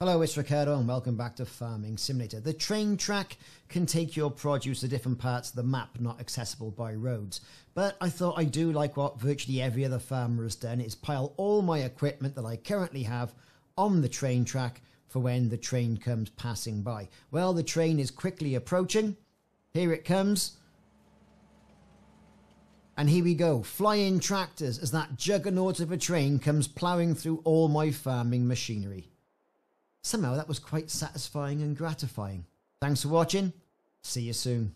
Hello, it's Ricardo and welcome back to Farming Simulator. The train track can take your produce to different parts of the map not accessible by roads. But I thought I'd do like what virtually every other farmer has done, is pile all my equipment that I currently have on the train track for when the train comes passing by. Well, the train is quickly approaching. Here it comes. And here we go, flying tractors as that juggernaut of a train comes ploughing through all my farming machinery. Somehow that was quite satisfying and gratifying. Thanks for watching. See you soon.